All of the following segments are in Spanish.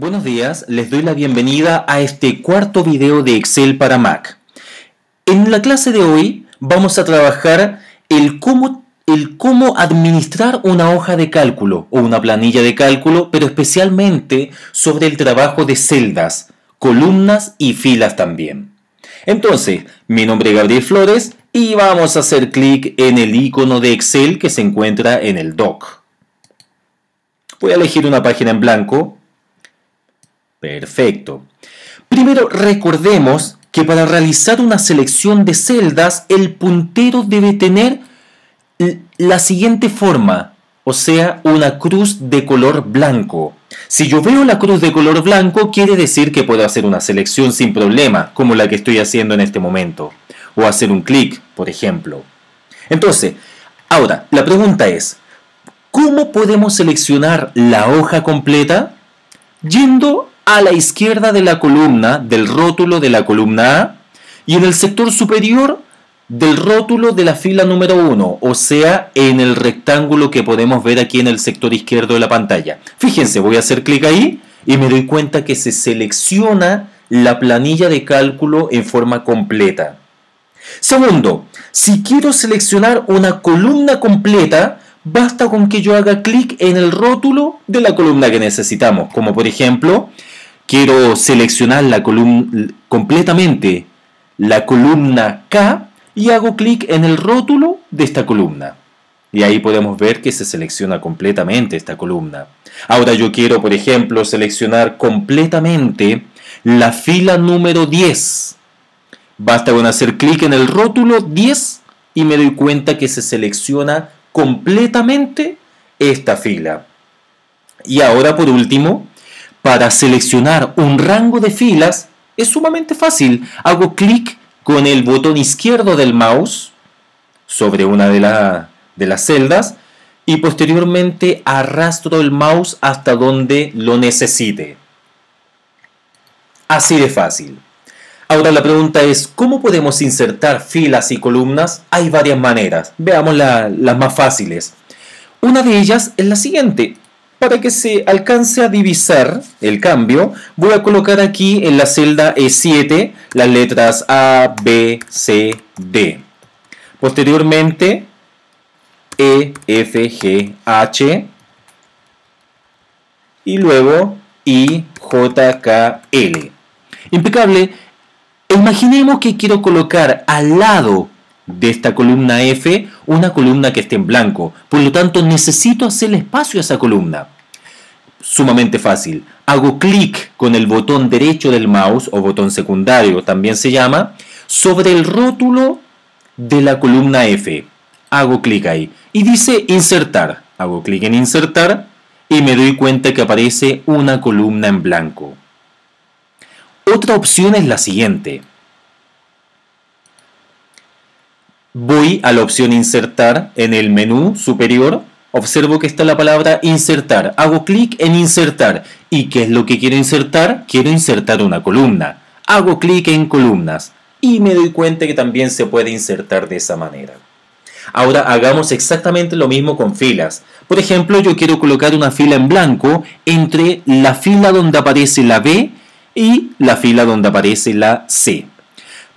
Buenos días, les doy la bienvenida a este cuarto video de Excel para Mac. En la clase de hoy vamos a trabajar el cómo administrar una hoja de cálculo o una planilla de cálculo, pero especialmente sobre el trabajo de celdas, columnas y filas también. Entonces, mi nombre es Gabriel Flores y vamos a hacer clic en el icono de Excel que se encuentra en el doc. Voy a elegir una página en blanco. Perfecto. Primero recordemos que para realizar una selección de celdas, el puntero debe tener la siguiente forma, o sea, una cruz de color blanco. Si yo veo la cruz de color blanco, quiere decir que puedo hacer una selección sin problema, como la que estoy haciendo en este momento, o hacer un clic, por ejemplo. Entonces, ahora, la pregunta es, ¿cómo podemos seleccionar la hoja completa? Yendo a la izquierda de la columna, del rótulo de la columna A, y en el sector superior del rótulo de la fila número 1, o sea, en el rectángulo que podemos ver aquí en el sector izquierdo de la pantalla. Fíjense, voy a hacer clic ahí y me doy cuenta que se selecciona la planilla de cálculo en forma completa. Segundo, si quiero seleccionar una columna completa, basta con que yo haga clic en el rótulo de la columna que necesitamos. Como por ejemplo, quiero seleccionar la columna completamente, la columna K, y hago clic en el rótulo de esta columna. Y ahí podemos ver que se selecciona completamente esta columna. Ahora yo quiero, por ejemplo, seleccionar completamente la fila número 10. Basta con hacer clic en el rótulo 10 y me doy cuenta que se selecciona completamente esta fila. Y ahora, por último, para seleccionar un rango de filas es sumamente fácil. Hago clic con el botón izquierdo del mouse sobre una de las celdas y posteriormente arrastro el mouse hasta donde lo necesite. Así de fácil. Ahora la pregunta es, ¿cómo podemos insertar filas y columnas? Hay varias maneras. Veamos las más fáciles. Una de ellas es la siguiente. Para que se alcance a divisar el cambio, voy a colocar aquí en la celda E7 las letras A, B, C, D. Posteriormente, E, F, G, H. Y luego I, J, K, L. Impecable. Imaginemos que quiero colocar al lado de esta columna F una columna que esté en blanco. Por lo tanto, necesito hacerle espacio a esa columna. Sumamente fácil. Hago clic con el botón derecho del mouse, o botón secundario también se llama, sobre el rótulo de la columna F. Hago clic ahí. Y dice insertar. Hago clic en insertar y me doy cuenta que aparece una columna en blanco. Otra opción es la siguiente. Voy a la opción insertar en el menú superior. Observo que está la palabra insertar. Hago clic en insertar. ¿Y qué es lo que quiero insertar? Quiero insertar una columna. Hago clic en columnas. Y me doy cuenta que también se puede insertar de esa manera. Ahora hagamos exactamente lo mismo con filas. Por ejemplo, yo quiero colocar una fila en blanco entre la fila donde aparece la B y la fila donde aparece la C.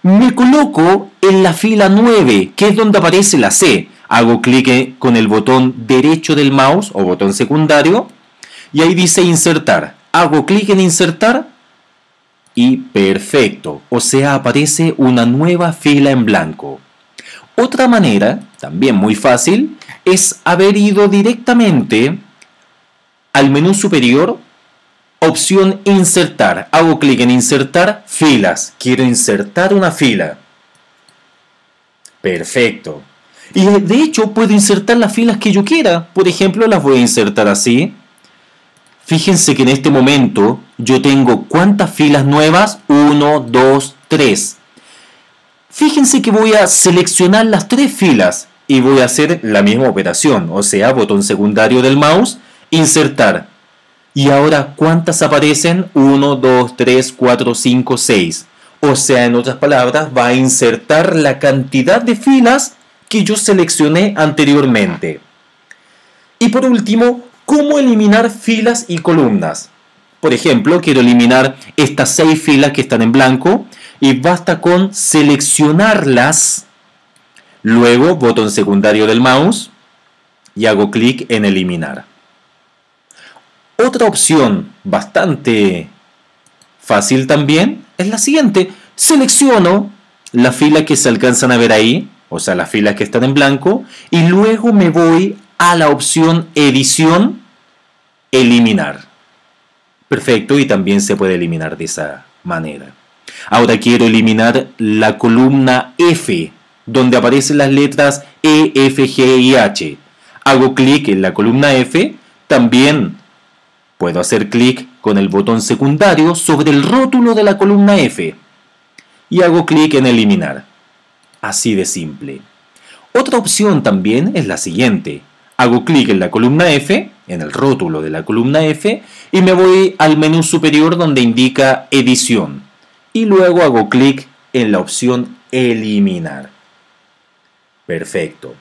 Me coloco en la fila 9, que es donde aparece la C. Hago clic con el botón derecho del mouse o botón secundario y ahí dice insertar. Hago clic en insertar y perfecto. O sea, aparece una nueva fila en blanco. Otra manera, también muy fácil, es haber ido directamente al menú superior. Opción insertar. Hago clic en insertar filas. Quiero insertar una fila. Perfecto. Y de hecho puedo insertar las filas que yo quiera. Por ejemplo, las voy a insertar así. Fíjense que en este momento yo tengo ¿cuántas filas nuevas? 1, 2, 3. Fíjense que voy a seleccionar las 3 filas y voy a hacer la misma operación. O sea, botón secundario del mouse, insertar. Y ahora, ¿cuántas aparecen? 1, 2, 3, 4, 5, 6. O sea, en otras palabras, va a insertar la cantidad de filas que yo seleccioné anteriormente. Y por último, ¿cómo eliminar filas y columnas? Por ejemplo, quiero eliminar estas 6 filas que están en blanco y basta con seleccionarlas, luego botón secundario del mouse y hago clic en eliminar. Otra opción bastante fácil también es la siguiente. Selecciono las filas que se alcanzan a ver ahí, o sea, las filas que están en blanco, y luego me voy a la opción edición, eliminar. Perfecto, y también se puede eliminar de esa manera. Ahora quiero eliminar la columna F, donde aparecen las letras E, F, G y H. Hago clic en la columna F, también puedo hacer clic con el botón secundario sobre el rótulo de la columna F. Y hago clic en eliminar. Así de simple. Otra opción también es la siguiente. Hago clic en la columna F, en el rótulo de la columna F, y me voy al menú superior donde indica edición. Y luego hago clic en la opción eliminar. Perfecto.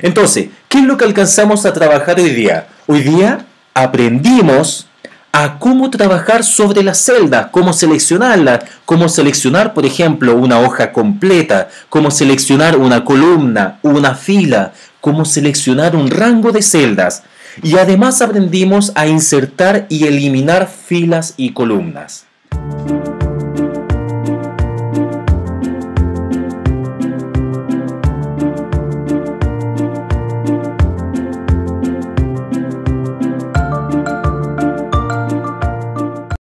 Entonces, ¿qué es lo que alcanzamos a trabajar hoy día? Hoy día aprendimos a cómo trabajar sobre las celdas, cómo seleccionarlas, cómo seleccionar, por ejemplo, una hoja completa, cómo seleccionar una columna, una fila, cómo seleccionar un rango de celdas. Y además aprendimos a insertar y eliminar filas y columnas.